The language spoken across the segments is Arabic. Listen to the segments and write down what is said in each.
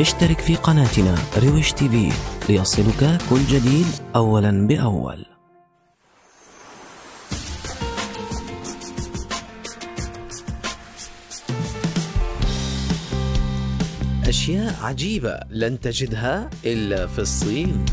اشترك في قناتنا رويش تي في ليصلك كل جديد أولا بأول. أشياء عجيبة لن تجدها إلا في الصين.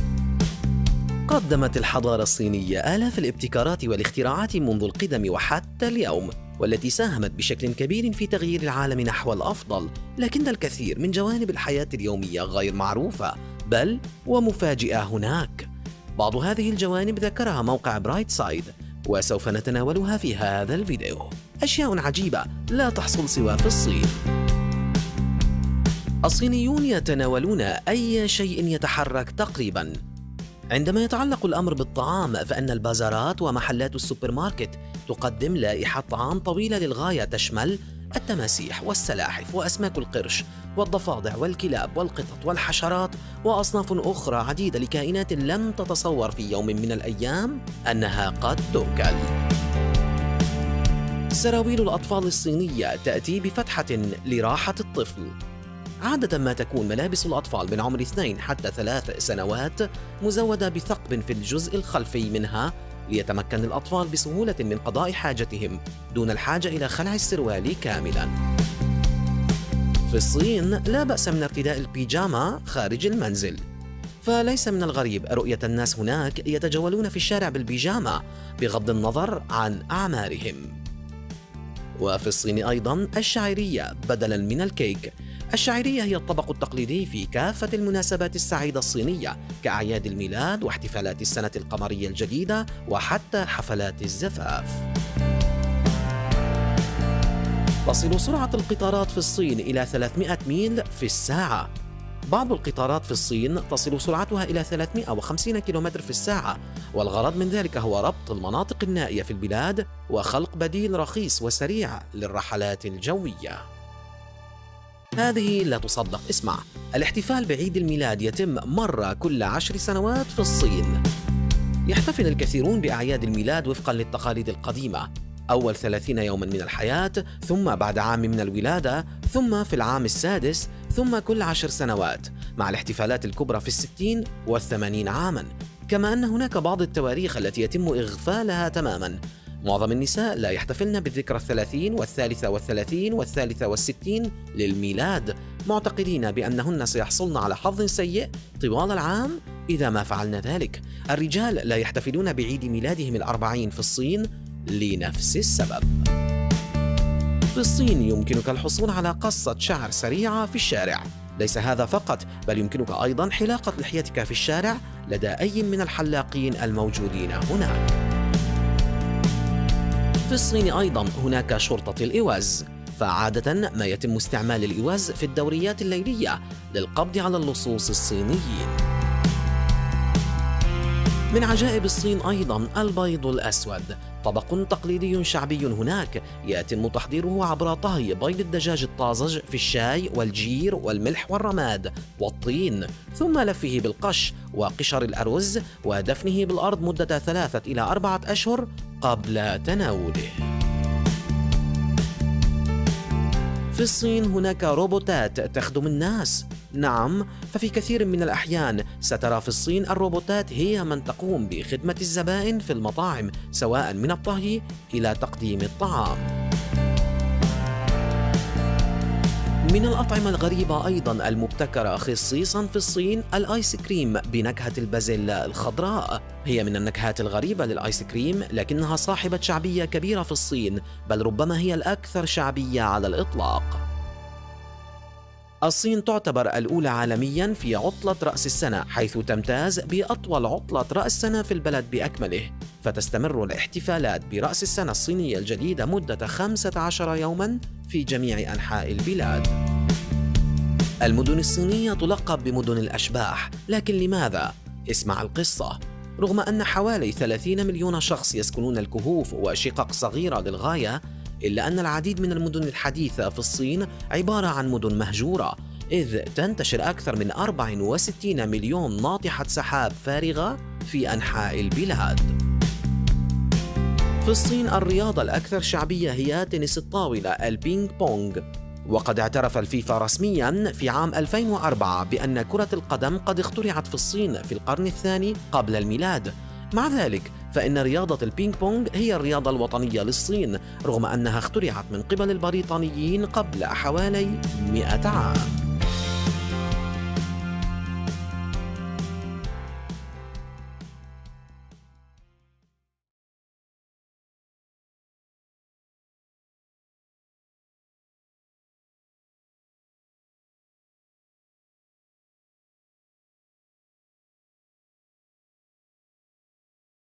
قدمت الحضارة الصينية آلاف الابتكارات والاختراعات منذ القدم وحتى اليوم، والتي ساهمت بشكل كبير في تغيير العالم نحو الأفضل، لكن الكثير من جوانب الحياة اليومية غير معروفة بل ومفاجئة هناك. بعض هذه الجوانب ذكرها موقع برايت سايد وسوف نتناولها في هذا الفيديو. أشياء عجيبة لا تحصل سوى في الصين. الصينيون يتناولون أي شيء يتحرك تقريباً. عندما يتعلق الأمر بالطعام، فإن البازارات ومحلات السوبر ماركت تقدم لائحة طعام طويلة للغاية تشمل التماسيح والسلاحف وأسماك القرش والضفادع والكلاب والقطط والحشرات وأصناف أخرى عديدة لكائنات لم تتصور في يوم من الأيام أنها قد تؤكل. سراويل الأطفال الصينية تأتي بفتحة لراحة الطفل. عادة ما تكون ملابس الأطفال من عمر 2 حتى 3 سنوات مزودة بثقب في الجزء الخلفي منها ليتمكن الأطفال بسهولة من قضاء حاجتهم دون الحاجة إلى خلع السروال كاملا. في الصين لا بأس من ارتداء البيجاما خارج المنزل، فليس من الغريب رؤية الناس هناك يتجولون في الشارع بالبيجاما بغض النظر عن أعمارهم. وفي الصين أيضا الشعيرية بدلا من الكيك. الشعيرية هي الطبق التقليدي في كافة المناسبات السعيدة الصينية كأعياد الميلاد واحتفالات السنة القمرية الجديدة وحتى حفلات الزفاف. تصل سرعة القطارات في الصين إلى 300 ميل في الساعة. بعض القطارات في الصين تصل سرعتها إلى 350 كيلومتر في الساعة، والغرض من ذلك هو ربط المناطق النائية في البلاد وخلق بديل رخيص وسريع للرحلات الجوية. هذه لا تصدق. اسمع، الاحتفال بعيد الميلاد يتم مرة كل 10 سنوات في الصين. يحتفل الكثيرون بأعياد الميلاد وفقا للتقاليد القديمة، أول 30 يوما من الحياة، ثم بعد عام من الولادة، ثم في العام السادس، ثم كل 10 سنوات، مع الاحتفالات الكبرى في 60 و80 عاما. كما أن هناك بعض التواريخ التي يتم إغفالها تماما. معظم النساء لا يحتفلن بالذكرى 30 و33 و63 للميلاد، معتقدين بأنهن سيحصلن على حظ سيء طوال العام إذا ما فعلن ذلك. الرجال لا يحتفلون بعيد ميلادهم 40 في الصين لنفس السبب. في الصين يمكنك الحصول على قصة شعر سريعة في الشارع. ليس هذا فقط، بل يمكنك أيضا حلاقة لحيتك في الشارع لدى أي من الحلاقين الموجودين هناك. في الصين أيضا هناك شرطة الإوز، فعادة ما يتم استعمال الإوز في الدوريات الليلية للقبض على اللصوص الصينيين. من عجائب الصين أيضا البيض الأسود، طبق تقليدي شعبي هناك يتم تحضيره عبر طهي بيض الدجاج الطازج في الشاي والجير والملح والرماد والطين، ثم لفه بالقش وقشر الأرز ودفنه بالأرض مدة 3 إلى 4 أشهر قبل تناوله. في الصين هناك روبوتات تخدم الناس. نعم، ففي كثير من الأحيان سترى في الصين الروبوتات هي من تقوم بخدمة الزبائن في المطاعم، سواء من الطهي إلى تقديم الطعام. من الأطعمة الغريبة أيضا المبتكرة خصيصا في الصين الآيس كريم بنكهة البازيلا الخضراء. هي من النكهات الغريبة للآيس كريم، لكنها صاحبة شعبية كبيرة في الصين، بل ربما هي الأكثر شعبية على الإطلاق. الصين تعتبر الأولى عالمياً في عطلة رأس السنة، حيث تمتاز بأطول عطلة رأس سنة في البلد بأكمله، فتستمر الاحتفالات برأس السنة الصينية الجديدة مدة 15 يوماً في جميع أنحاء البلاد. المدن الصينية تلقب بمدن الأشباح، لكن لماذا؟ اسمع القصة. رغم أن حوالي 30 مليون شخص يسكنون الكهوف وشقق صغيرة للغاية، إلا أن العديد من المدن الحديثة في الصين عبارة عن مدن مهجورة، إذ تنتشر أكثر من 64 مليون ناطحة سحاب فارغة في أنحاء البلاد. في الصين الرياضة الأكثر شعبية هي تنس الطاولة البينغ بونغ، وقد اعترف الفيفا رسميا في عام 2004 بأن كرة القدم قد اخترعت في الصين في القرن الثاني قبل الميلاد. مع ذلك فإن رياضة البينغ بونغ هي الرياضة الوطنية للصين رغم أنها اخترعت من قبل البريطانيين قبل حوالي 100 عام.